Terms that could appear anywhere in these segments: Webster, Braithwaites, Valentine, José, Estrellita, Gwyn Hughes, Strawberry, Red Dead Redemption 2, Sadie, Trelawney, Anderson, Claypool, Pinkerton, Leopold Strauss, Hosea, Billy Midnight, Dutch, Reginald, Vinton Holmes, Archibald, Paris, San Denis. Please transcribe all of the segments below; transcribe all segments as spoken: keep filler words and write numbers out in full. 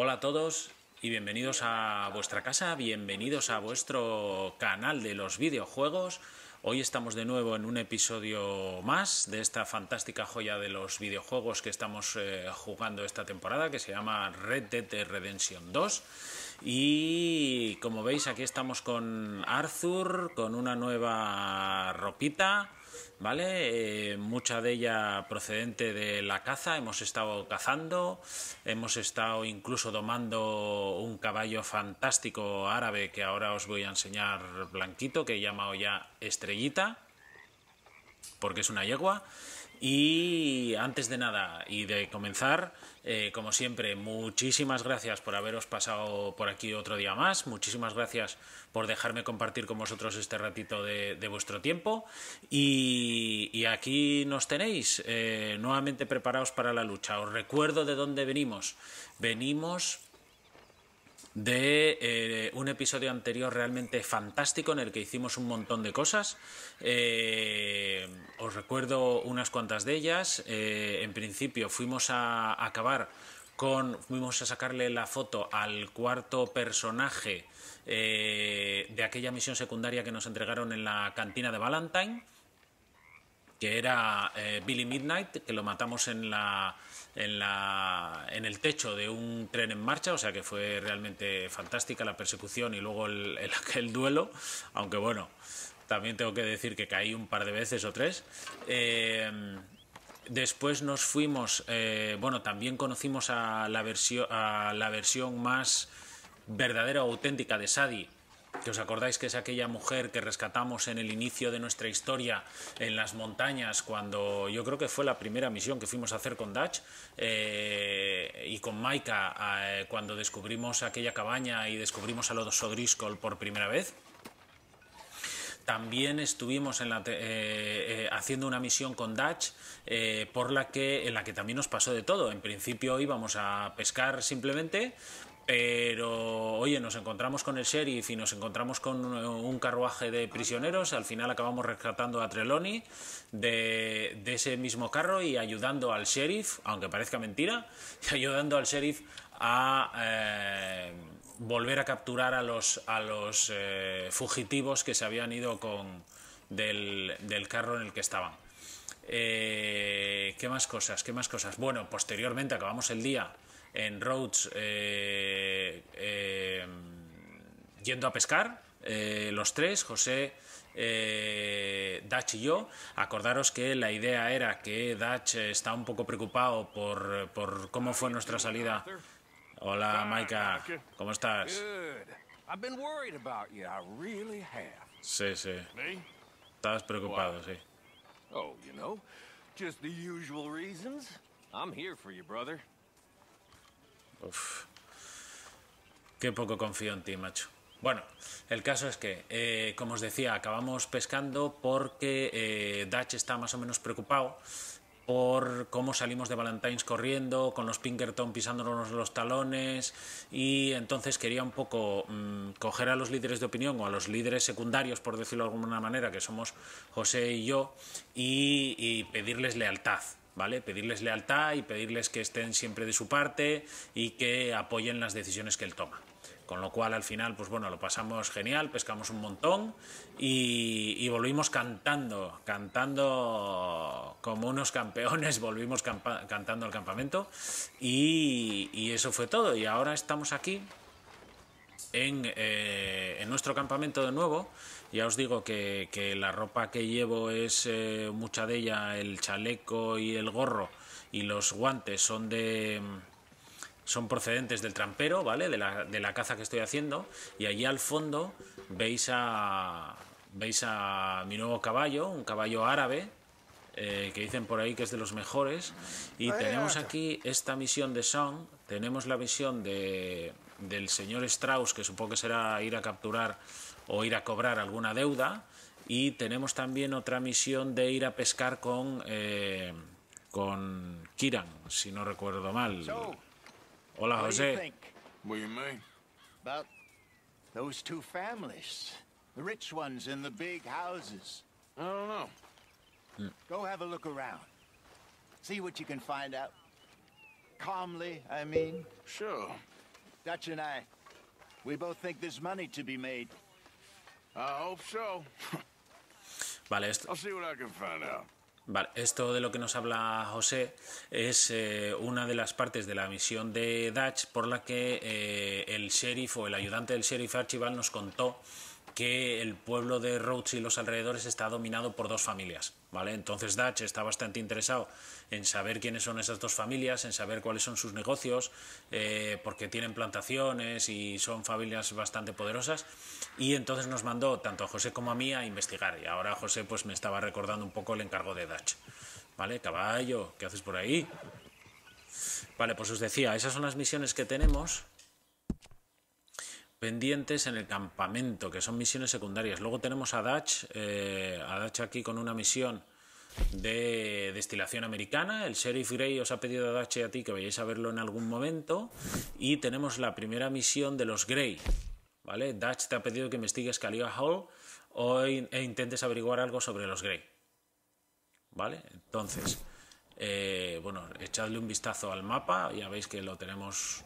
Hola a todos y bienvenidos a vuestra casa, bienvenidos a vuestro canal de los videojuegos. Hoy estamos de nuevo en un episodio más de esta fantástica joya de los videojuegos que estamos eh, jugando esta temporada, que se llama Red Dead Redemption dos. Y como veis, aquí estamos con Arthur, con una nueva ropita, ¿vale? Eh, mucha de ella procedente de la caza. Hemos estado cazando, hemos estado incluso domando un caballo fantástico árabe que ahora os voy a enseñar blanquito, que he llamado ya Estrellita, porque es una yegua. Y antes de nada y de comenzar, eh, como siempre, muchísimas gracias por haberos pasado por aquí otro día más, muchísimas gracias por dejarme compartir con vosotros este ratito de, de vuestro tiempo, y, y aquí nos tenéis, eh, nuevamente preparados para la lucha. Os recuerdo de dónde venimos, venimos... de eh, un episodio anterior realmente fantástico en el que hicimos un montón de cosas. Eh, os recuerdo unas cuantas de ellas. Eh, en principio fuimos a acabar con, fuimos a sacarle la foto al cuarto personaje eh, de aquella misión secundaria que nos entregaron en la cantina de Valentine, que era eh, Billy Midnight, que lo matamos en la... En, la, en el techo de un tren en marcha, o sea que fue realmente fantástica la persecución y luego el, el, el duelo, aunque bueno, también tengo que decir que caí un par de veces o tres. Eh, después nos fuimos, eh, bueno, también conocimos a la, versio, a la versión más verdadera o auténtica de Sadie, que os acordáis que es aquella mujer que rescatamos en el inicio de nuestra historia en las montañas, cuando yo creo que fue la primera misión que fuimos a hacer con Dutch eh, y con Micah, eh, cuando descubrimos aquella cabaña y descubrimos a los O'Driscoll por primera vez. También estuvimos en la te eh, eh, haciendo una misión con Dutch eh, por la que, en la que también nos pasó de todo. En principio íbamos a pescar simplemente, pero oye, nos encontramos con el sheriff y nos encontramos con un carruaje de prisioneros. Al final acabamos rescatando a Trelawney de, de ese mismo carro y ayudando al sheriff, aunque parezca mentira, ayudando al sheriff a eh, volver a capturar a los, a los eh, fugitivos que se habían ido con, del, del carro en el que estaban. Eh, ¿Qué más cosas? ¿Qué más cosas? Bueno, posteriormente acabamos el día en Rhodes eh, eh, yendo a pescar, eh, los tres, José, eh, Dutch y yo. Acordaros que la idea era que Dutch está un poco preocupado por, por cómo fue nuestra salida. Hola, Micah, ¿cómo estás? Sí, sí. Estabas preocupado, sí. Oh, you know, just the usual reasons. I'm here for you, brother. Uf, qué poco confío en ti, macho. Bueno, el caso es que, eh, como os decía, acabamos pescando porque eh, Dutch está más o menos preocupado por cómo salimos de Valentine's corriendo, con los Pinkerton pisándonos los talones, y entonces quería un poco mmm, coger a los líderes de opinión o a los líderes secundarios, por decirlo de alguna manera, que somos José y yo, y, y pedirles lealtad. ¿Vale? Pedirles lealtad y pedirles que estén siempre de su parte y que apoyen las decisiones que él toma. Con lo cual, al final, pues bueno, lo pasamos genial, pescamos un montón y, y volvimos cantando, cantando como unos campeones, volvimos cantando al campamento y, y eso fue todo. Y ahora estamos aquí en, eh, en nuestro campamento de nuevo. Ya os digo que, que la ropa que llevo es eh, mucha de ella, el chaleco y el gorro y los guantes son de son procedentes del trampero, ¿vale? De la, de la caza que estoy haciendo. Y allí al fondo veis a veis a mi nuevo caballo, un caballo árabe eh, que dicen por ahí que es de los mejores. Y tenemos aquí esta misión de Song, tenemos la misión de, del señor Strauss, que supongo que será ir a capturar o ir a cobrar alguna deuda, y tenemos también otra misión de ir a pescar con eh, con Kiran, si no recuerdo mal. Hola, José. Dutch and I, we both think there's money to be made. I hope so. Vale, esto... I'll see what I can find out. Vale, esto de lo que nos habla José es eh, una de las partes de la misión de Dutch por la que eh, el sheriff o el ayudante del sheriff Archibald nos contó que el pueblo de Rhodes y los alrededores está dominado por dos familias, ¿vale? Entonces Dutch está bastante interesado en saber quiénes son esas dos familias, en saber cuáles son sus negocios, eh, porque tienen plantaciones y son familias bastante poderosas, y entonces nos mandó tanto a José como a mí a investigar, y ahora José pues me estaba recordando un poco el encargo de Dutch. ¿Vale? Caballo, ¿qué haces por ahí? Vale, pues os decía, esas son las misiones que tenemos pendientes en el campamento, que son misiones secundarias. Luego tenemos a Dutch, eh, a Dutch aquí con una misión de destilación americana. El sheriff Grey os ha pedido a Dutch y a ti que vayáis a verlo en algún momento. Y tenemos la primera misión de los Grey, ¿vale? Dutch te ha pedido que investigues Caligula Hall o in e intentes averiguar algo sobre los Grey, ¿vale? Entonces, eh, bueno, echadle un vistazo al mapa. Ya veis que lo tenemos...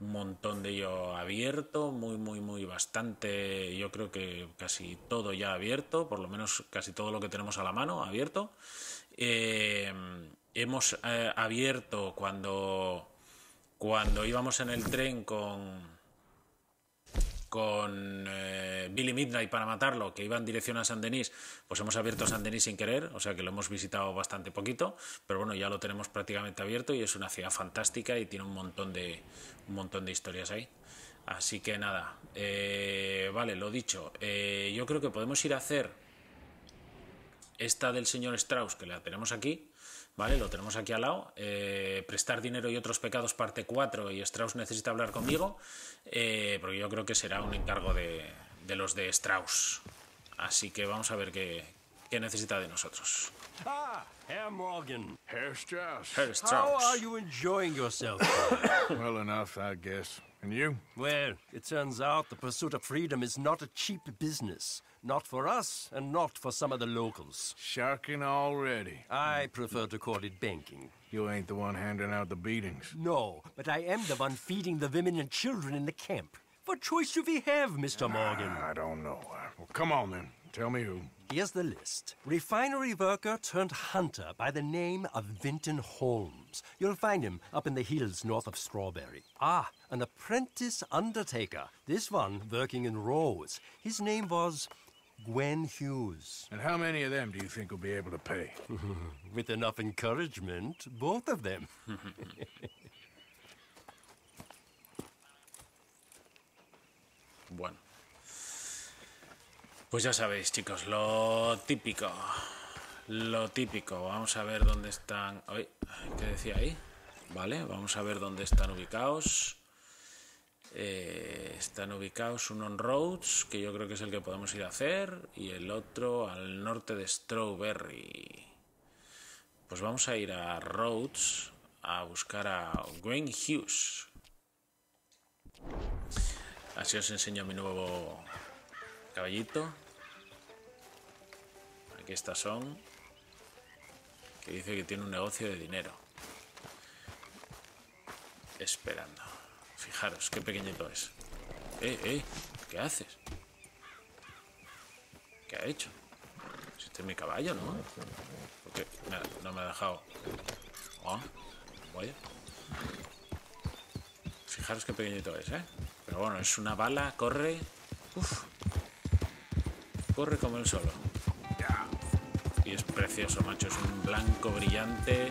un montón de ello abierto, muy, muy, muy bastante, yo creo que casi todo ya abierto, por lo menos casi todo lo que tenemos a la mano abierto. Eh, hemos eh, abierto cuando, cuando íbamos en el tren con, con eh, Billy Midnight para matarlo, que iba en dirección a San Denis, pues hemos abierto San Denis sin querer, o sea que lo hemos visitado bastante poquito, pero bueno, ya lo tenemos prácticamente abierto y es una ciudad fantástica y tiene un montón de... un montón de historias ahí, así que nada, eh, vale, lo dicho, eh, yo creo que podemos ir a hacer esta del señor Strauss, que la tenemos aquí, vale, lo tenemos aquí al lado, eh, prestar dinero y otros pecados parte cuatro, y Strauss necesita hablar conmigo, eh, porque yo creo que será un encargo de, de los de Strauss, así que vamos a ver qué, qué necesita de nosotros. Ah, Herr Morgan. Herr Strauss. Herr Strauss. How are you enjoying yourself? Well enough, I guess. And you? Well, it turns out the pursuit of freedom is not a cheap business. Not for us, and not for some of the locals. Sharking already. I prefer to call it banking. You ain't the one handing out the beatings. No, but I am the one feeding the women and children in the camp. What choice do we have, Mister Morgan? Uh, I don't know. Well, come on, then. Tell me who. Here's the list. Refinery worker turned hunter by the name of Vinton Holmes. You'll find him up in the hills north of Strawberry. Ah, an apprentice undertaker. This one working in Rhodes. His name was Gwyn Hughes. And how many of them do you think will be able to pay? With enough encouragement, both of them. Bueno. Pues ya sabéis, chicos, lo típico, lo típico. Vamos a ver dónde están... Ay, ¿qué decía ahí? Vale, vamos a ver dónde están ubicados. Eh, están ubicados uno en Rhodes, que yo creo que es el que podemos ir a hacer, y el otro al norte de Strawberry. Pues vamos a ir a Rhodes a buscar a Gwyn Hughes. Así os enseño mi nuevo... caballito. Aquí estas son, que dice que tiene un negocio de dinero. Esperando. Fijaros qué pequeñito es. Eh, eh, ¿qué haces? ¿Qué ha hecho? Este es mi caballo, ¿no? Porque nada, no me ha dejado. Oh, vaya. Fijaros qué pequeñito es, ¿eh? Pero bueno, es una bala, corre. Uf. Corre como el solo. Y es precioso, macho. Es un blanco brillante.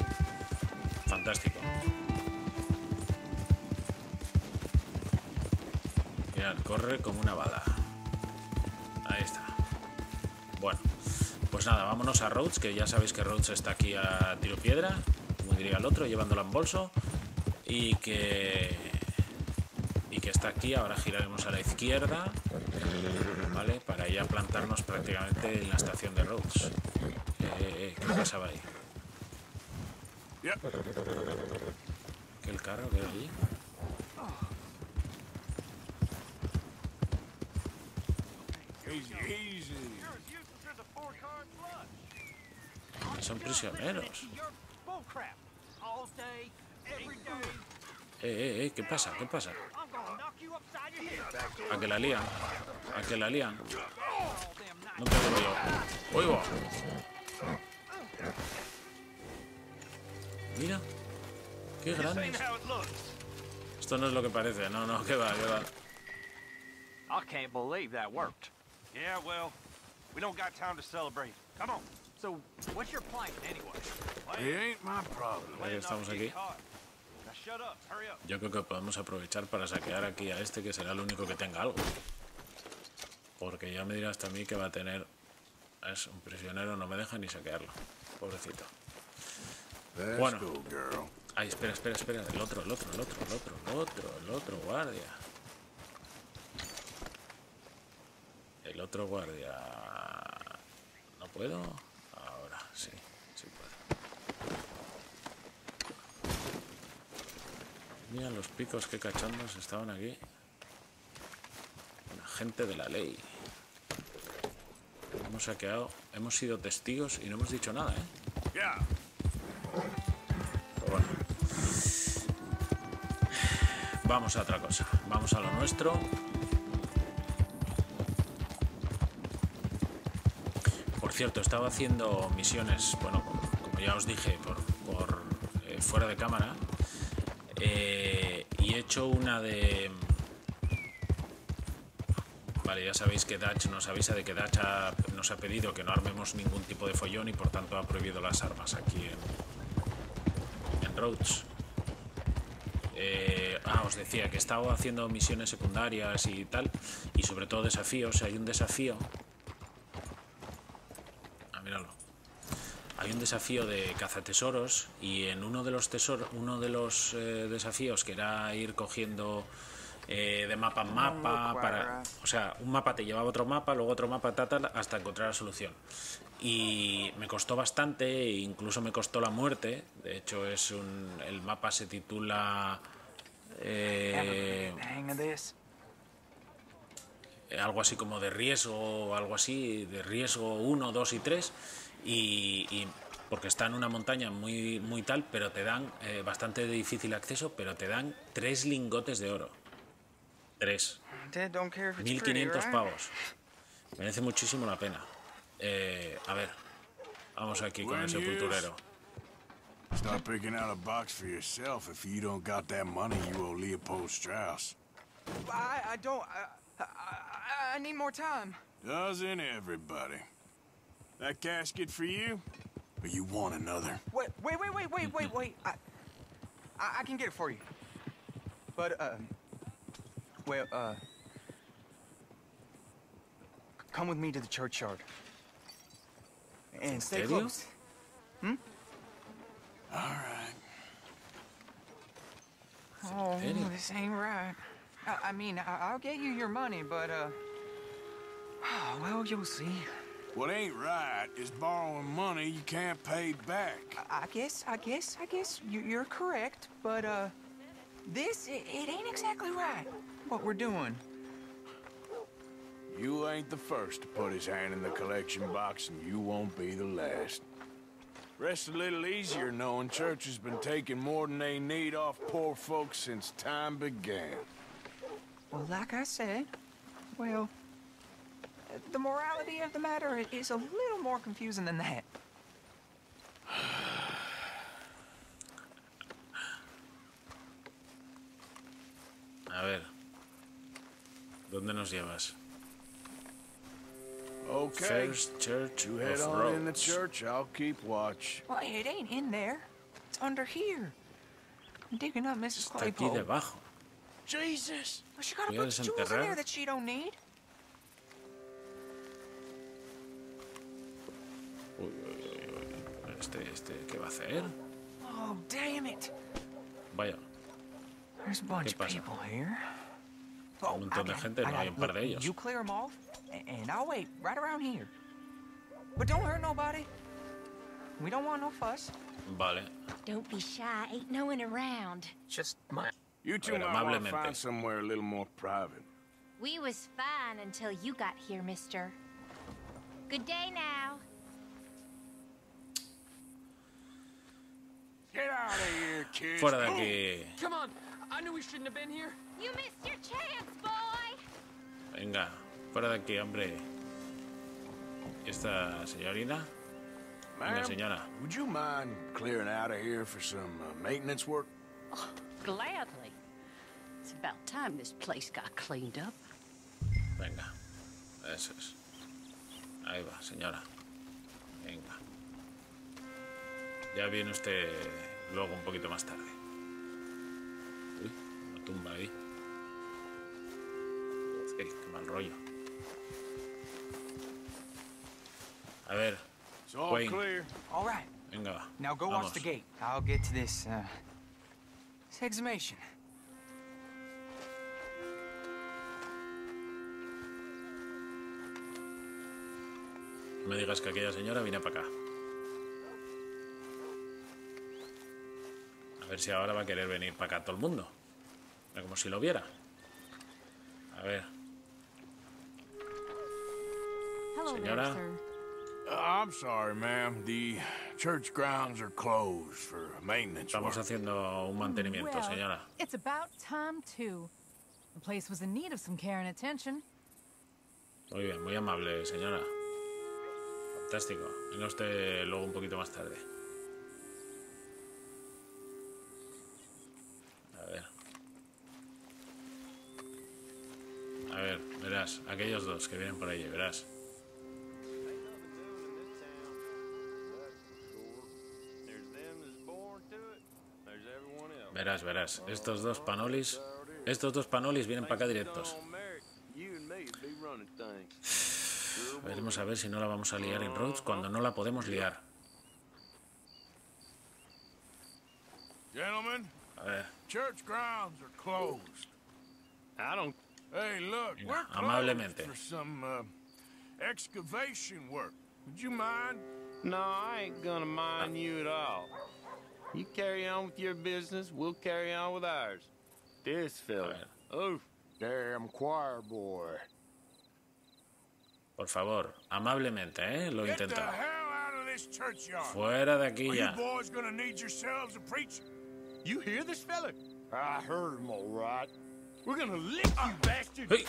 Fantástico. Mirad, corre como una bala. Ahí está. Bueno, pues nada, vámonos a Rhodes, que ya sabéis que Rhodes está aquí a tiro piedra, como diría el otro, llevándola en bolso. Y que... y que está aquí. Ahora giraremos a la izquierda, ¿vale? Para ir a plantarnos prácticamente en la estación de Rhodes. Eh, eh, ¿Qué pasaba ahí? ¿Qué el carro que era allí? Son prisioneros. Eh, eh, eh, ¿qué pasa? ¿Qué pasa? A que la lían. A que la lían. No tengo yo. ¡Oigo! Mira. Qué grande. Esto no es lo que parece. No, no, que va, que va. I can't believe that worked. Yeah, well, we don't got time to celebrate. Come on. So, what's your plan anyway? It ain't my problem. Estamos aquí. Yo creo que podemos aprovechar para saquear aquí a este, que será el único que tenga algo. Porque ya me dirás también que va a tener... Es un prisionero, no me deja ni saquearlo. Pobrecito. Bueno. Ay, espera, espera, espera. El otro, el otro, el otro, el otro, el otro, el otro guardia. El otro guardia... ¿No puedo? Ahora sí, sí puedo. Mira los picos, qué cachondos estaban aquí. La gente de la ley. Hemos saqueado, hemos sido testigos y no hemos dicho nada, ¿eh? Yeah. Pero bueno. Vamos a otra cosa, vamos a lo nuestro. Cierto, estaba haciendo misiones, bueno, como ya os dije, por, por eh, fuera de cámara, eh, y he hecho una de... Vale, ya sabéis que Dutch nos avisa de que Dutch ha, nos ha pedido que no armemos ningún tipo de follón y por tanto ha prohibido las armas aquí en, en Rhodes. Eh, ah, os decía que he estado haciendo misiones secundarias y tal, y sobre todo desafíos. Hay un desafío... Hay un desafío de cazatesoros y en uno de los tesoros, uno de los eh, desafíos que era ir cogiendo eh, de mapa en mapa, para, o sea, un mapa te llevaba otro mapa, luego otro mapa, ta, ta, hasta encontrar la solución. Y me costó bastante, incluso me costó la muerte. De hecho, es un, el mapa se titula eh, algo así como de riesgo, algo así, de riesgo uno, dos y tres. Y, y porque está en una montaña muy, muy tal, pero te dan eh, bastante de difícil acceso, pero te dan tres lingotes de oro. Tres. mil quinientos pavos. Merece muchísimo la pena. Eh, a ver, vamos aquí con el sepulturero. Stop picking out a box for yourself if you don't got that money you owe Leopold Strauss. I, I don't. I, I, I need more time. Doesn't everybody? That casket for you, or you want another? Wait, wait, wait, wait, wait, wait, wait. I, I, I can get it for you. But, uh, well, uh, come with me to the churchyard and stay close. Hmm? All right. Oh, this ain't right. I, I mean, I, I'll get you your money, but, uh, oh, well, you'll see. What ain't right is borrowing money you can't pay back. I guess, I guess, I guess you're correct, but, uh, this, it, it ain't exactly right, what we're doing. You ain't the first to put his hand in the collection box, and you won't be the last. Rest a little easier knowing church has been taking more than they need off poor folks since time began. Well, like I said, well... The morality of the matter is a little more confusing than that. A ver, ¿dónde nos llevas? Okay. First Church you head on Rhodes. In the church. I'll keep watch. Well, it ain't in there. It's under here. I'm digging up Missus Claypool. Está aquí debajo. Jesus! Well, she got a bunch of jewels in there that she don't need. Uy, uy, uy. Este, este, ¿qué va a hacer? Oh, damn it. Vaya. ¿Qué pasa? Hay un montón de gente, no hay un par de ellos. You clear them off, and I'll wait right around here. But don't hurt nobody. We don't want no fuss. Vale. Don't be shy. Ain't no one around. Just my. You two might find somewhere a little more private. We was fine until you got here, mister. Good day now. Fuera de aquí. I knew we shouldn't have been here. You missed your chance, boy. Venga, fuera de aquí, hombre. Esta señorita. Venga, señora. Would you mind clearing out of here for some uh, maintenance work? Oh, gladly. It's about time this place got cleaned up. Venga, eso es. Ahí va, señora. Venga. Ya viene usted luego un poquito más tarde. Uy, una tumba ahí. Ey, qué mal rollo. A ver. Wayne. Venga, va. Now go watch the gate. I'll get to this, uh, this exhumation. No me digas que aquella señora viene para acá. A ver si ahora va a querer venir para acá todo el mundo. Pero como si lo viera. A ver. Señora. I'm sorry, ma'am. The church grounds are closed for maintenance. Estamos haciendo un mantenimiento, señora. It's about time too. The place was in need of some care and attention. Muy bien, muy amable, señora. Fantástico. Venga usted luego un poquito más tarde. A ver, verás, aquellos dos que vienen por allí, verás. Verás, verás, estos dos panolis, estos dos panolis vienen para acá directos. Veremos a ver si no la vamos a liar en Rhodes cuando no la podemos liar. A ver. Venga, amablemente. Por favor, amablemente, ¿eh? Lo intenta. Fuera de aquí ya. We're gonna lick you, bastard. Hey.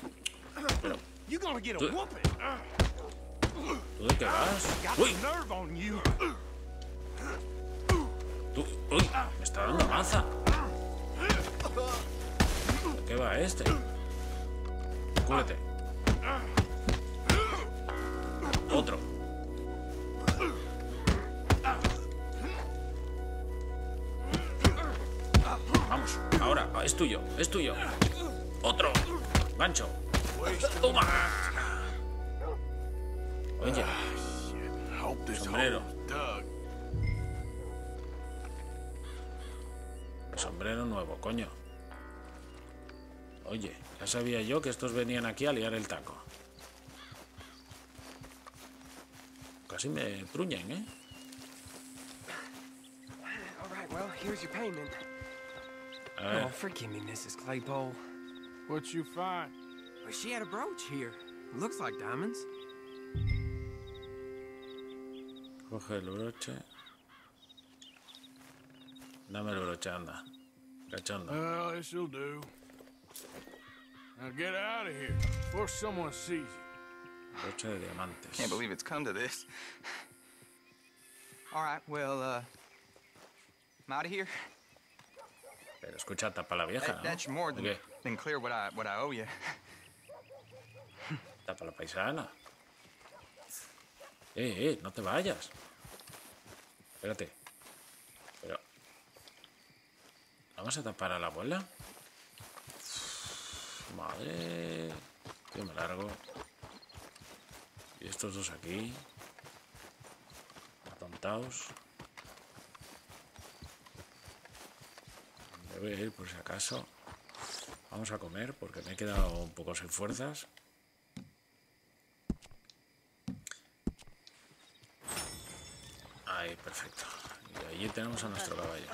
You're gonna get a whooping. Look at us. Got the nerve on you. Tú, uy, me está dando maza. ¿A qué va este? Cúrate. Otro. Vamos, ahora, es tuyo, es tuyo. Otro. Gancho. Toma. Oye. Sombrero. Sombrero nuevo, coño. Oye, ya sabía yo que estos venían aquí a liar el taco. Casi me truñen, ¿eh? A ver. Oh, forgive me, missus Claypole. What'd you find? Well, she had a brooch here. Looks like diamonds. Coge el broche. Dame el broche, anda. Cachando. Well, this'll do. Now get out of here before someone sees you. Broche de diamantes. Can't believe it's come to this. All right, well, uh, I'm out of here. Pero escucha, tapa la vieja, ¿no? ¿De qué? Tapa la paisana. Eh, eh, no te vayas. Espérate. Pero... ¿Vamos a tapar a la abuela? Madre... Yo me largo. Y estos dos aquí... Atontaos. Voy a ir por si acaso. Vamos a comer porque me he quedado un poco sin fuerzas. Ahí, perfecto. Y allí tenemos a nuestro caballo.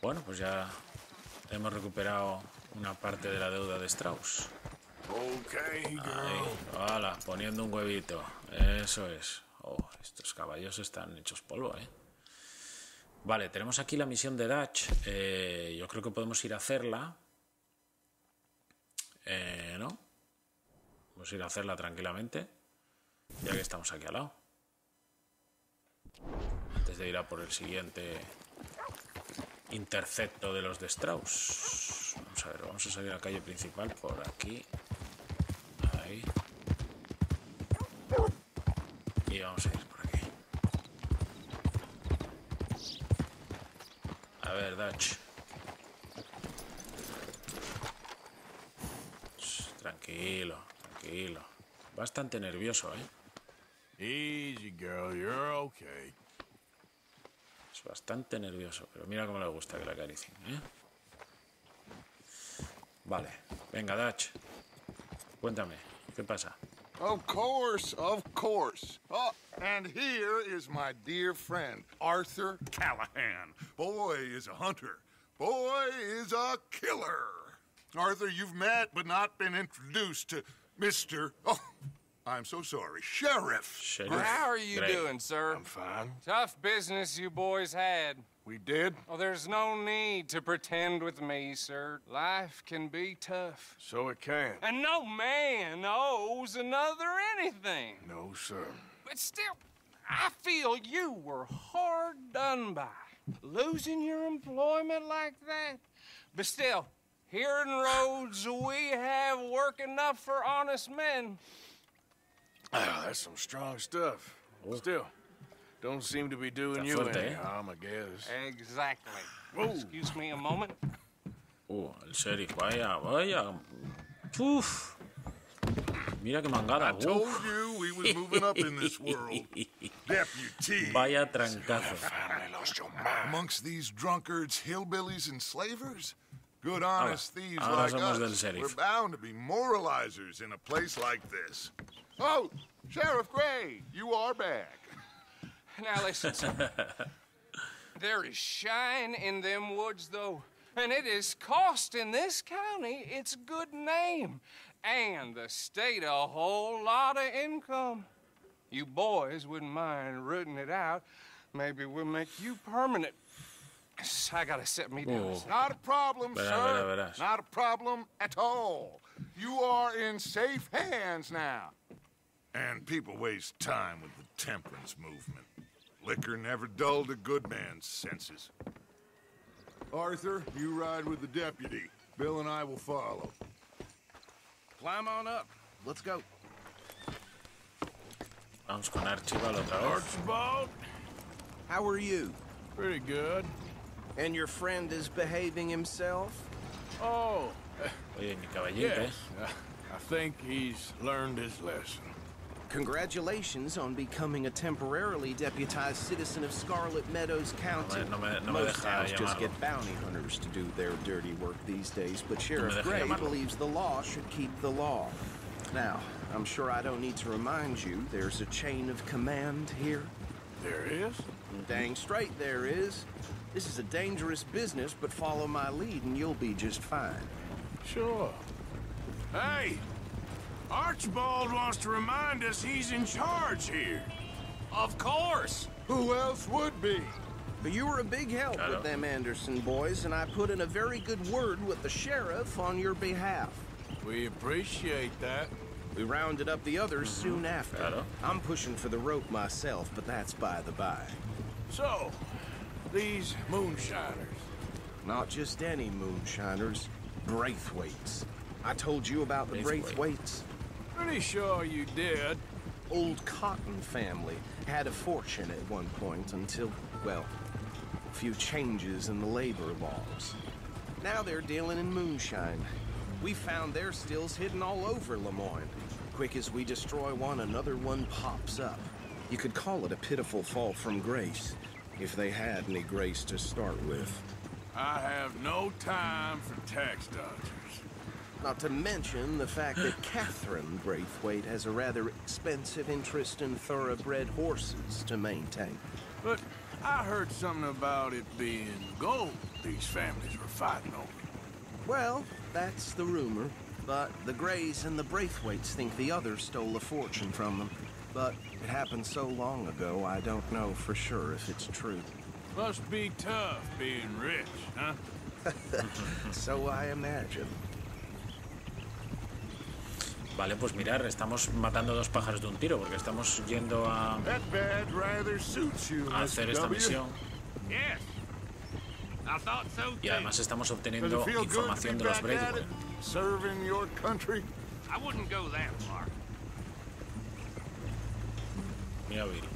Bueno, pues ya hemos recuperado una parte de la deuda de Strauss. Ahí, hola, poniendo un huevito. Eso es. Oh, estos caballos están hechos polvo, ¿eh? Vale, tenemos aquí la misión de Dutch. Eh, yo creo que podemos ir a hacerla. Eh, ¿No? Vamos a ir a hacerla tranquilamente. Ya que estamos aquí al lado. Antes de ir a por el siguiente intercepto de los de Strauss. Vamos a ver, vamos a salir a la calle principal por aquí. Ahí. Y vamos a ir por aquí. A ver, Dutch. Tranquilo, tranquilo. Bastante nervioso, ¿eh? Easy, girl, you're okay. Es bastante nervioso, pero mira cómo le gusta que la acaricien, ¿eh? Vale, venga, Dutch. Cuéntame, ¿qué pasa? Of course, of course. Oh, and here is my dear friend, Arthur Callahan. Boy is a hunter. Boy is a killer. Arthur, you've met but not been introduced to Mister Oh, I'm so sorry. Sheriff. Sheriff. How are you Great. doing, sir? I'm fine. Tough business you boys had. We did? Oh, there's no need to pretend with me, sir. Life can be tough. So it can. And no man owes another anything. No, sir. But still, I feel you were hard done by. Losing your employment like that. But still, here in Rhodes, we have work enough for honest men. Oh, that's some strong stuff. Still, don't seem to be doing you any harm, I guess. Exactly. Whoa. Excuse me a moment. Oh, el sheriff, vaya, vaya. Uf. Mira que mangada. I told you we was moving up in this world. Deputy. Vaya trancazo. Finally lost your mind. Amongst these drunkards, hillbillies, and slavers? Good honest ah, thieves like us, we're bound to be moralizers in a place like this. Oh, Sheriff Gray, you are back. Now listen, sir. There is shine in them woods, though, and it is cost in this county its good name and the state a whole lot of income. You boys wouldn't mind rooting it out. Maybe we'll make you permanent. I gotta set me down. Oh. Not a problem, verás, sir. Verás, verás. Not a problem at all. You are in safe hands now. And people waste time with the temperance movement. Liquor never dulled a good man's senses. Arthur, you ride with the deputy. Bill and I will follow. Climb on up. Let's go. Vamos con Archibald otra vez. Archibald? How are you? Pretty good. And your friend is behaving himself? Oh. Oye, mi caballero. Yes. I think he's learned his lesson. Congratulations on becoming a temporarily deputized citizen of Scarlet Meadows County. No me, no me, no Most towns just get bounty hunters to do their dirty work these days, but Sheriff no Gray llamarlo. believes the law should keep the law. Now, I'm sure I don't need to remind you there's a chain of command here. There is? Dang straight there is. This is a dangerous business, but follow my lead and you'll be just fine. Sure. Hey! Archibald wants to remind us he's in charge here. Of course! Who else would be? You were a big help with them Anderson boys, and I put in a very good word with the sheriff on your behalf. We appreciate that. We rounded up the others soon after. Claro. I'm pushing for the rope myself, but that's by the by. So... these moonshiners. Not just any moonshiners, Braithwaites. I told you about the Braithwaites. Pretty sure you did. Old Cotton family had a fortune at one point until, well, a few changes in the labor laws. Now they're dealing in moonshine. We found their stills hidden all over Lemoyne. Quick as we destroy one, another one pops up. You could call it a pitiful fall from grace. If they had any grace to start with. I have no time for tax dodgers. Not to mention the fact that Catherine Braithwaite has a rather expensive interest in thoroughbred horses to maintain. But I heard something about it being gold these families were fighting over. Well, that's the rumor. But the Grays and the Braithwaites think the others stole a fortune from them. But it happened so long ago, I don't know for sure if it's true. Must be tough being rich, huh? So I imagine. Vale, pues mirar, estamos matando dos pájaros de un tiro porque estamos yendo a, a hacer esta misión. Y además estamos obteniendo información de los Braithwaite. Mira, Billy.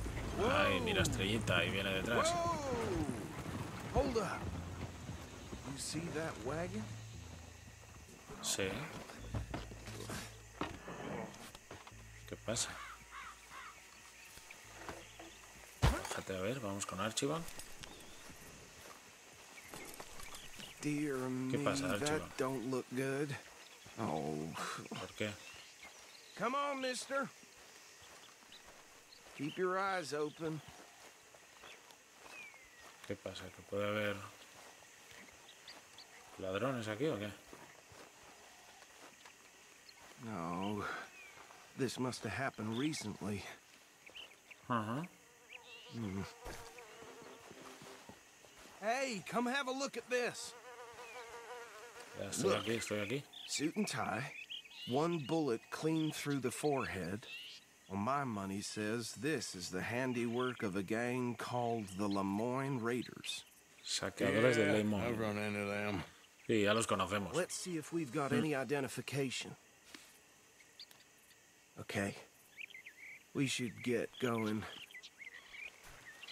Ay, mira, Estrellita, ahí viene detrás. Sí. ¿Qué pasa? Déjate a ver, vamos con Archibald. ¿Qué pasa, Archibald? ¿Por qué? Come on, mister. Keep your eyes open. ¿Qué pasa? ¿Que puede haber ladrones aquí o qué? No. This must have happened recently. Uh-huh. Mm. Hey, come have a look at this. Ya estoy look, aquí, estoy aquí. Suit and tie. One bullet clean through the forehead. Well, my money says this is the handiwork of a gang called the Lemoyne Raiders. Saqueadores de Lemoyne. I've run into them. Sí, ya los conocemos. Let's see if we've got hmm. any identification. Okay. We should get going.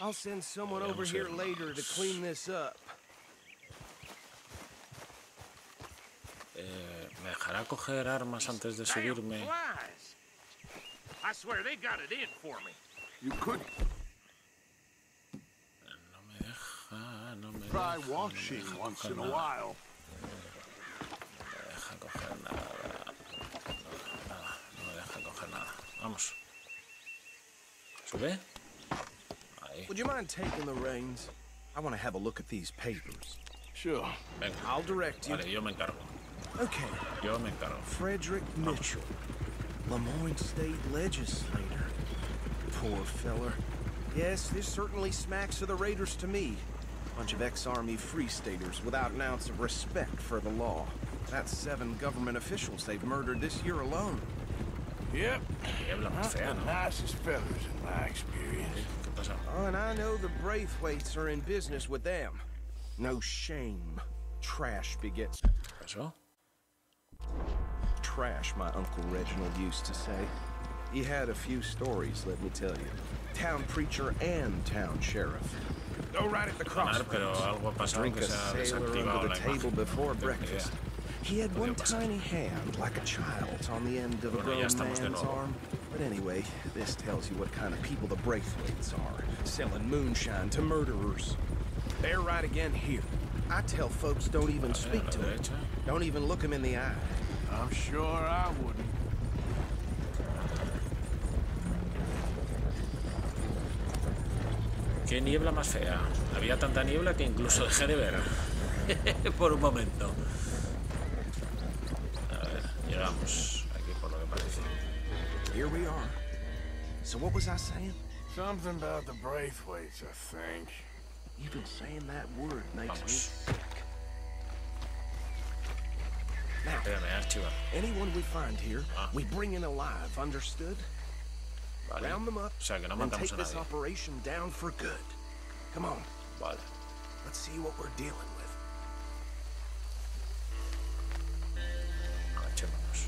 I'll send someone over here later to clean this up. Eh, me dejará coger armas antes de subirme. I swear they got it in for me. You could. No me deja, no me deja. Try washing no once in a while. No me deja coger nada. No me deja coger nada. Vamos. Sube. Ahí. Would you mind taking the reins? I want to have a look at these papers. Sure. Venga. I'll direct you. Vale, yo me encargo. Okay. Yo me encargo. Frederick Mitchell. Lemoyne State Legislator. Poor feller. Yes, this certainly smacks of the Raiders to me. Bunch of ex-army free staters without an ounce of respect for the law. That's seven government officials they've murdered this year alone. Yep. Not the nicest fellas in my experience. Oh, and I know the Braithwaites are in business with them. No shame. Trash begets. Eso? Trash, my Uncle Reginald used to say. He had a few stories, let me tell you. Town preacher and town sheriff. Go right at the crossroads. Drink a sailor under the table before breakfast. He had one tiny hand, like a child's, on the end of a grown man's arm. But anyway, this tells you what kind of people the Braithwaites are. Selling moonshine to murderers. They're right again here. I tell folks don't even speak to them. Don't even look them in the eye. I'm sure I wouldn't. Qué niebla más fea. Había tanta niebla que incluso dejé de ver. Por un momento. A ver, llegamos aquí por lo que parece. Here we are. So what was I saying? Something about the Braithwaites, I think. Even saying that word makes me sick. Now, anyone we find here, ah. we bring in alive, understood? Vale. Round them up, o sea, no and take this operation down for good. Come on. Vale. Let's see what we're dealing with. Cachemos.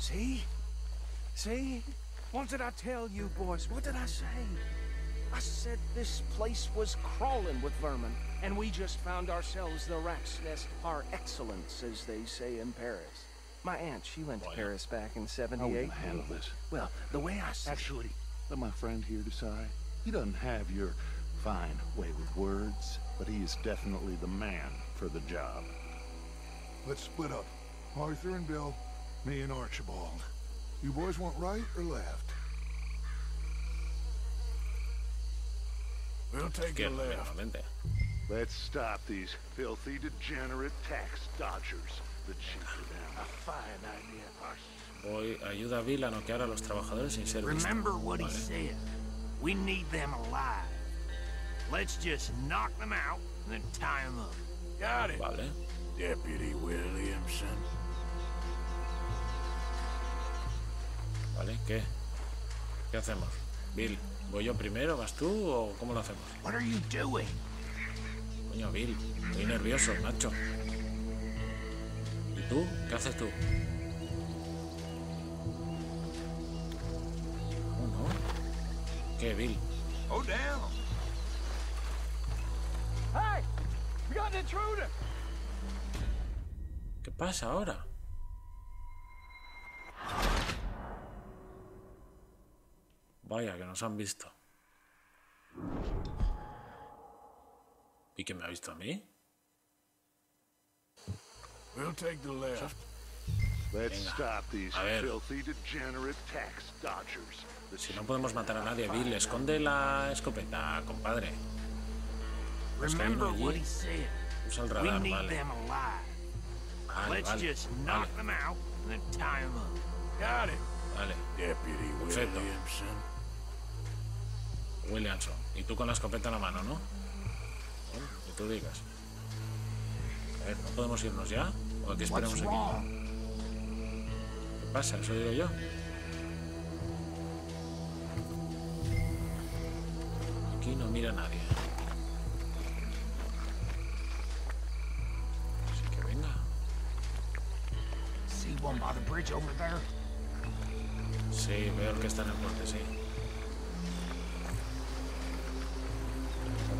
See? See? What did I tell you, boys? What did I say? I said this place was crawling with vermin, and we just found ourselves the rat's nest par excellence, as they say in Paris. My aunt, she went to Paris back in seventy-eight. I wouldn't handle this. Well, the way I said... Actually, let my friend here decide. He doesn't have your fine way with words, but he is definitely the man for the job. Let's split up. Arthur and Bill, me and Archibald. You boys want right or left? We'll take the left. Let's stop these filthy, degenerate tax dodgers. Voy, ayuda a Bill a noquear a los trabajadores sin ser visto. Vale. Vale. Vale, ¿qué? ¿Qué hacemos? Bill, ¿voy yo primero? ¿Vas tú o cómo lo hacemos? Coño, Bill, estoy nervioso, macho. ¿Y tú? ¿Qué haces tú? Oh, no. ¿Qué, Bill? Oh, damn. Hey, we got an intruder. ¿Qué pasa ahora? Vaya, que nos han visto. ¿Y quién me ha visto a mí? We'll take the left. Let's stop these filthy degenerate tax dodgers. Si no podemos matar a nadie, Bill, esconde la escopeta, compadre. Remember what he said. Usa el radar, vale. Vale, vale, vale. Vale. Perfecto. Williamson. Y tú con la escopeta en la mano, ¿no? Bueno, que tú digas. A ver, ¿no podemos irnos ya? ¿O aquí esperamos aquí? ¿Qué pasa? ¿Eso digo yo? Aquí no mira nadie. Así que venga. ¿Ves uno por el puente over there? Sí, veo que está en el puente, sí.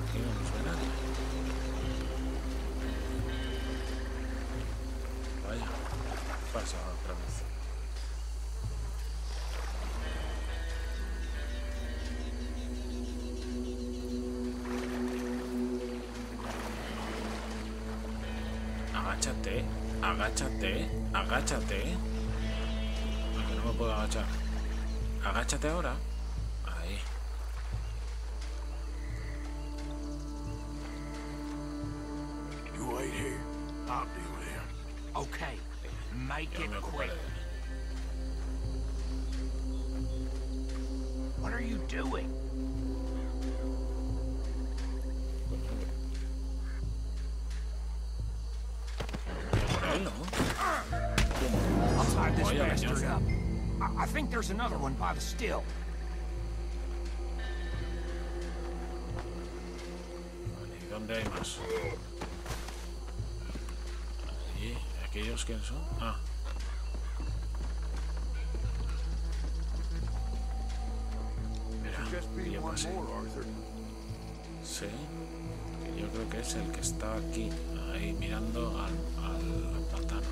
Aquí no nos ve nadie. Vaya, pasa otra vez. Agáchate, agáchate, agáchate. Aunque no me puedo agachar. Agáchate ahora. Ahí. You wait here. I'll be there. Okay. Make it quick. What are you doing? I'll tie this bastard up. I think there's another one by the still. ¿Dónde hay más? ¿Y aquellos quién son? Ah. Mira, yo pasé. Sí. Yo creo que es el que está aquí, ahí mirando al, al pantano.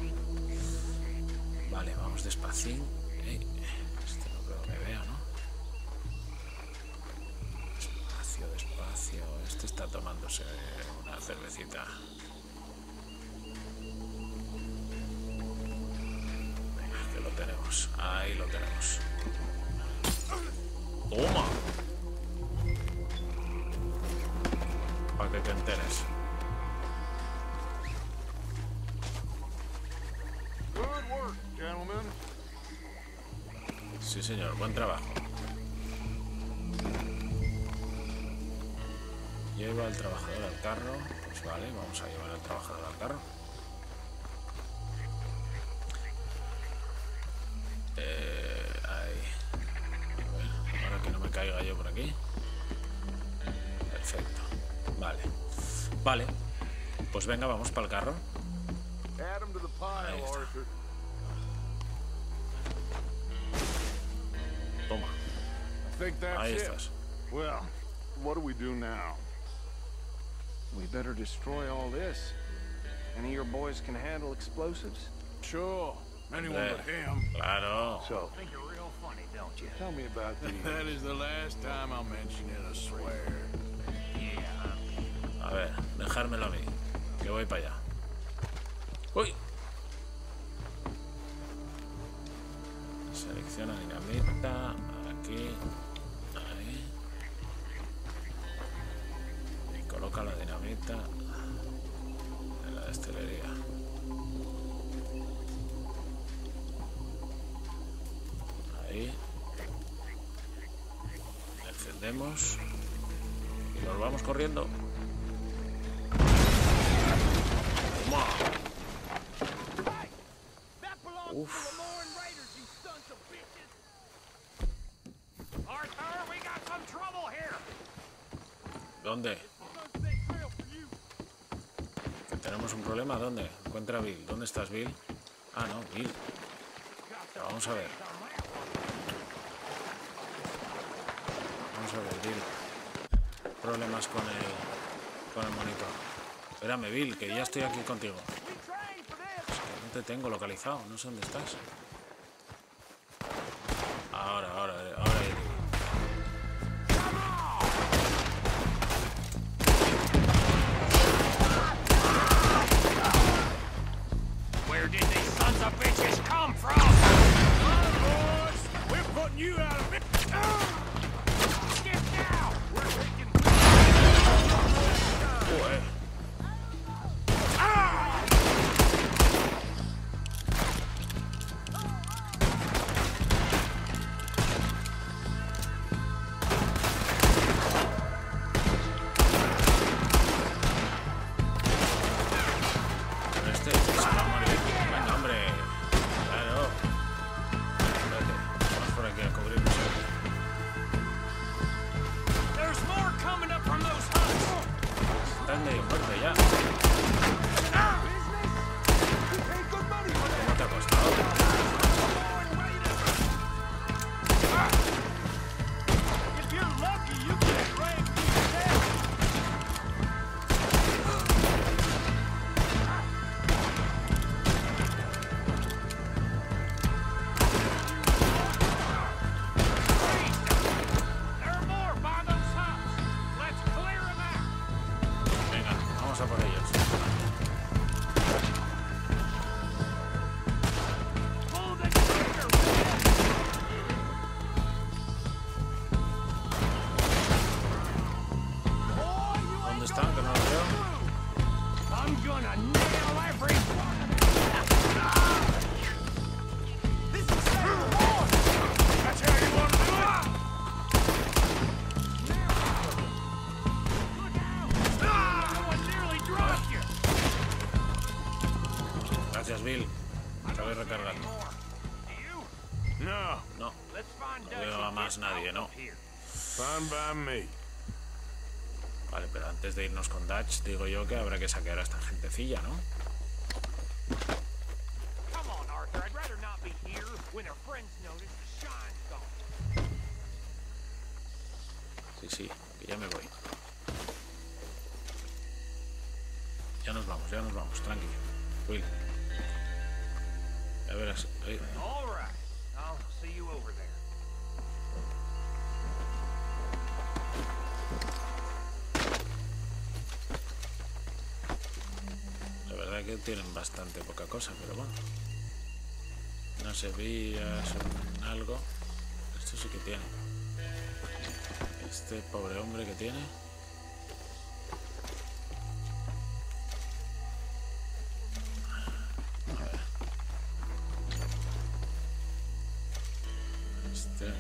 Vale, vamos despacín. Eh, este no creo que vea, ¿no? Despacio, despacio. Este está tomándose una cervecita. Venga, que lo tenemos. Ahí lo tenemos. ¡Toma! Para que te enteres. Sí, señor, buen trabajo. Lleva al trabajador al carro. Pues vale, vamos a llevar al trabajador al carro. Eh, ahí. A ver, ahora que no me caiga yo por aquí. Perfecto. Vale. Vale. Pues venga, vamos para el carro. Ahí está. Toma. Ahí estás. Well, what do we do now? We better destroy all this. Any of your boys can handle explosives? Sure. Anyone but him. Claro. So, think you're real funny, don't you? Tell me about these. That is the last time I'll mention it, I swear. Yeah. A ver, dejármelo a mí. Que voy para allá. Uy. Selecciona dinamita, aquí, ahí, y coloca la dinamita en la destilería. escondemos y nos vamos corriendo. Uf. ¿Dónde? ¿Que tenemos un problema? ¿Dónde? Encuentra a Bill. ¿Dónde estás, Bill? Ah, no, Bill. Pero vamos a ver. Vamos a ver, Bill. Problemas con el, con el monitor. Espérame, Bill, que ya estoy aquí contigo. Es que no te tengo localizado. No sé dónde estás. Ahora, ahora, ahora. Vale, pero antes de irnos con Dutch, digo yo que habrá que saquear a esta gentecilla, ¿no? Sí, sí, que ya me voy. Ya nos vamos, ya nos vamos, tranqui. Will. Ya verás. Ahí. Que tienen bastante poca cosa, pero bueno, no se veía son algo. Esto sí que tiene este pobre hombre que tiene. A ver. Este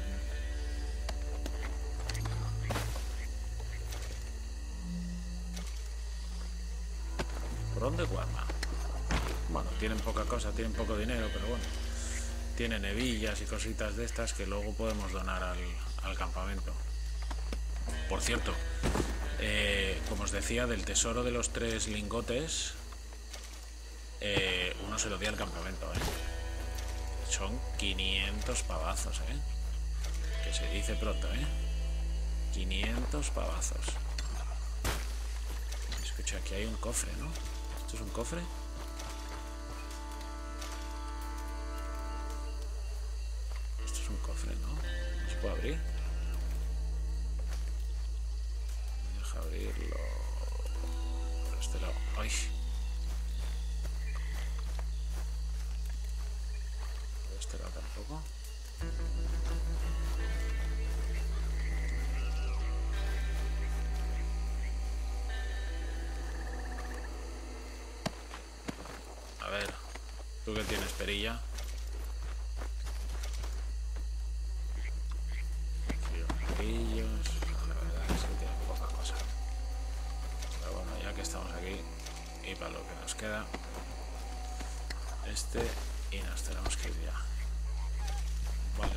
por dónde guarda. Bueno, tienen poca cosa, tienen poco dinero, pero bueno, tienen hebillas y cositas de estas que luego podemos donar al, al campamento. Por cierto, eh, como os decía, del tesoro de los tres lingotes, eh, uno se lo di al campamento, ¿eh? Son quinientos pavazos, ¿eh? Que se dice pronto, ¿eh? quinientos pavazos. Escucha, aquí hay un cofre, ¿no? ¿Esto es un cofre? Un cofre, ¿no? ¿Se puede abrir? Me deja abrirlo por este lado. ¡Ay! Por este lado tampoco. A ver, ¿tú qué tienes, perilla? para lo que nos queda. Este, y nos tenemos que ir ya. Vale.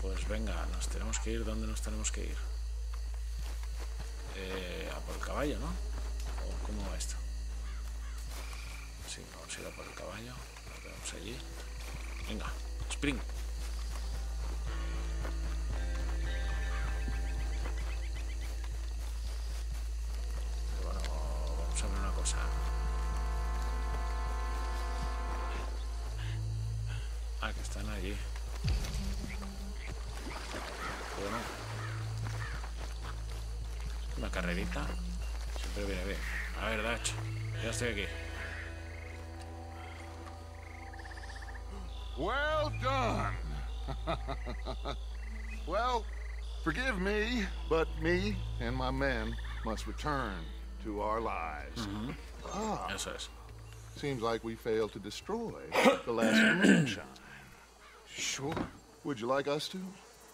Pues venga, nos tenemos que ir. ¿Dónde nos tenemos que ir? Eh, a por el caballo, ¿no? ¿O cómo va esto? Sí, vamos a ir a por el caballo. Lo tenemos allí. Venga, sprint. Bueno, vamos a ver una cosa. Ah, que están allí. Bueno. Una carrerita. Siempre viene bien. A ver, Dutch. Ya estoy aquí. Well done. Well, forgive me, but me and my men must return to our lives. Mm-hmm. Ah, yes, yes. Seems like we failed to destroy the last moonshine. Sure. Would you like us to?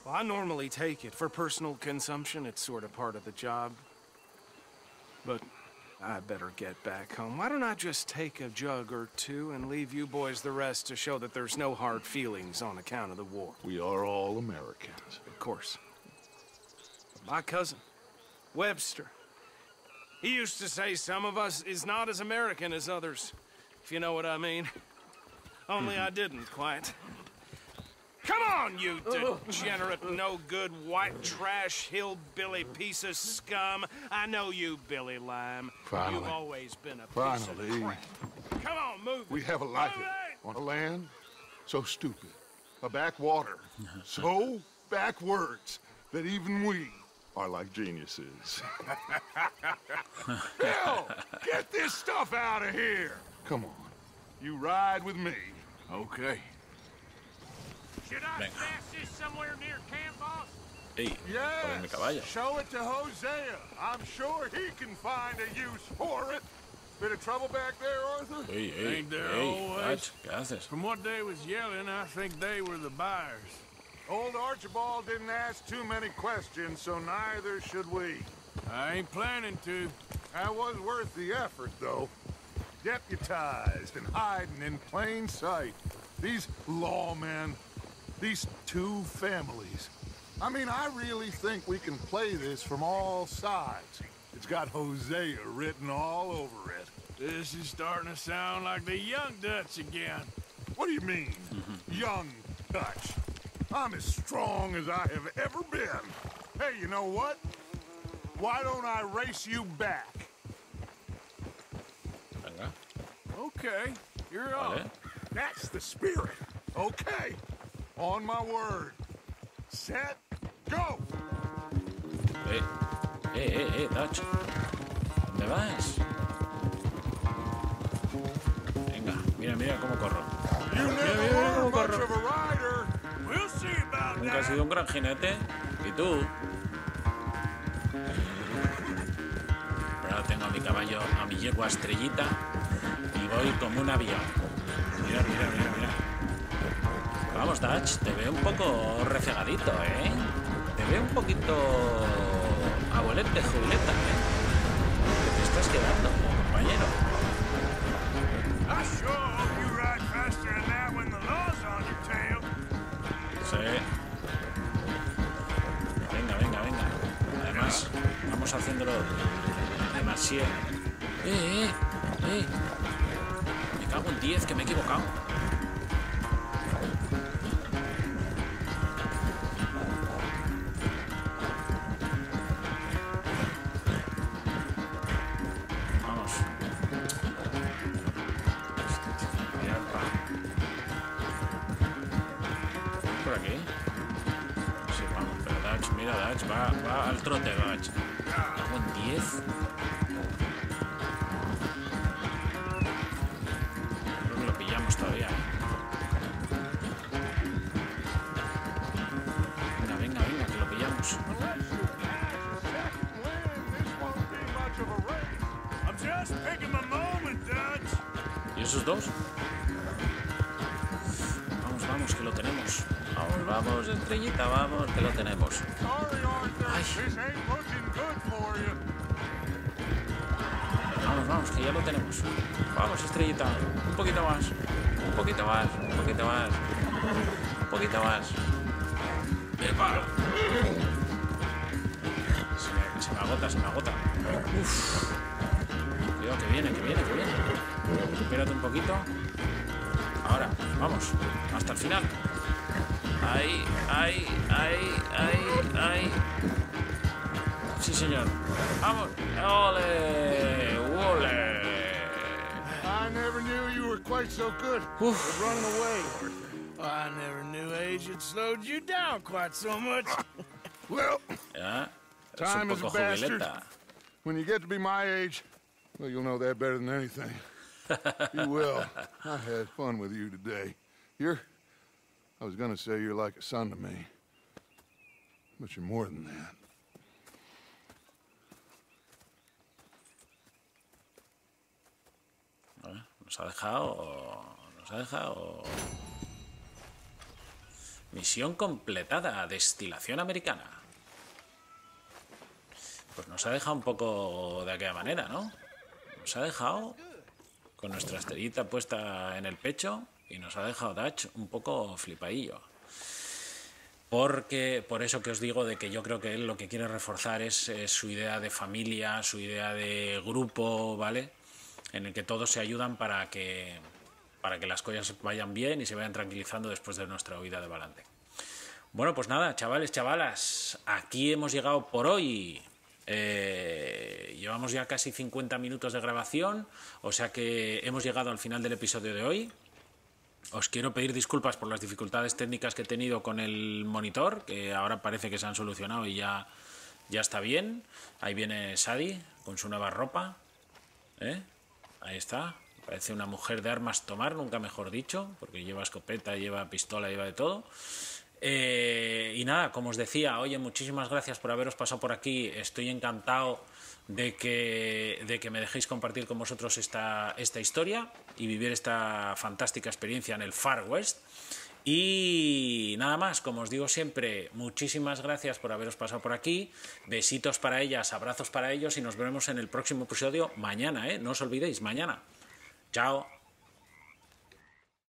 Well, I normally take it for personal consumption. It's sort of part of the job. But I better get back home. Why don't I just take a jug or two and leave you boys the rest to show that there's no hard feelings on account of the war? We are all Americans. Of course. My cousin, Webster, he used to say some of us is not as American as others, if you know what I mean. Only I didn't quite. Come on, you degenerate, no-good, white trash, hillbilly piece of scum. I know you, Billy Lime. Finally. You've always been a Finally. piece of crap. Come on, move it. We have a life on a land so stupid, a backwater, so backwards that even we are like geniuses. Bill, get this stuff out of here. Come on. You ride with me. Okay. Should I stash this somewhere near camp, boss? Hey, yes, show it to Hosea. I'm sure he can find a use for it. Bit of trouble back there, Arthur? Hey, hey, Ain't there hey, always? That's, From what they was yelling, I think they were the buyers. Old Archibald didn't ask too many questions, so neither should we. I ain't planning to. That was worth the effort, though. Deputized and hiding in plain sight. These lawmen... These two families. I mean, I really think we can play this from all sides. It's got Hosea written all over it. This is starting to sound like the young Dutch again. What do you mean, young Dutch? I'm as strong as I have ever been. Hey, you know what? Why don't I race you back? Okay, you're on. That's the spirit. Okay. On my word. Set, go. Eh, eh, eh, eh, Dutch. ¿Dónde vas? Venga, mira, mira cómo corro. Mira, mira cómo corro. Nunca has sido un gran jinete. ¿Y tú? Ahora tengo a mi caballo, a mi yegua Estrellita, y voy como un avión. Mira, mira, mira, mira. Vamos, Dutch, te veo un poco recegadito, ¿eh? Te veo un poquito... abuelete, jubileta, ¿eh? ¿Qué te estás quedando, compañero? Sí. Venga, venga, venga. Además, vamos haciéndolo demasiado. Eh, eh, eh. Me cago en diez, que me he equivocado. Vamos, que lo tenemos. Ay. Vamos, vamos, que ya lo tenemos. Vamos, Estrellita. Un poquito más. Un poquito más. Un poquito más. Un poquito más. ¡El palo! Se me, se me agota, se me agota. Uff. Cuidado, que viene, que viene, que viene. Espérate un poquito. Ahora, vamos. Hasta el final. Ahí, ahí, ahí, ahí, ahí. Sí, señor. Vamos. ¡Ole! ¡Ole! I never knew you were quite so good. Uf. Run away. I never knew age had slowed you down quite so much. Well, yeah, time is a bastard. When you get to be my age, well, you'll know that better than anything. You will. I had fun with you today. You're, I was gonna say you're like a son to me, but you're more than that. Nos ha dejado, nos ha dejado. Misión completada, destilación americana. Pues nos ha dejado un poco de aquella manera, ¿no? Nos ha dejado con nuestra estrellita puesta en el pecho y nos ha dejado Dutch un poco flipadillo. Porque, por eso que os digo de que yo creo que él lo que quiere reforzar es, es su idea de familia, su idea de grupo, ¿vale? En el que todos se ayudan para que... para que las cosas vayan bien y se vayan tranquilizando después de nuestra huida de Valentine. Bueno, pues nada, chavales, chavalas, aquí hemos llegado por hoy. Eh, llevamos ya casi cincuenta minutos de grabación, o sea que hemos llegado al final del episodio de hoy. Os quiero pedir disculpas por las dificultades técnicas que he tenido con el monitor, que ahora parece que se han solucionado y ya, ya está bien. Ahí viene Sadie con su nueva ropa. ¿Eh? Ahí está. Parece una mujer de armas tomar, nunca mejor dicho, porque lleva escopeta, lleva pistola, lleva de todo. Eh, y nada, como os decía, oye, muchísimas gracias por haberos pasado por aquí. Estoy encantado de que, de que me dejéis compartir con vosotros esta, esta historia y vivir esta fantástica experiencia en el Far West. Y nada más, como os digo siempre, muchísimas gracias por haberos pasado por aquí, besitos para ellas, abrazos para ellos y nos veremos en el próximo episodio mañana, ¿eh? No os olvidéis, mañana. Chao.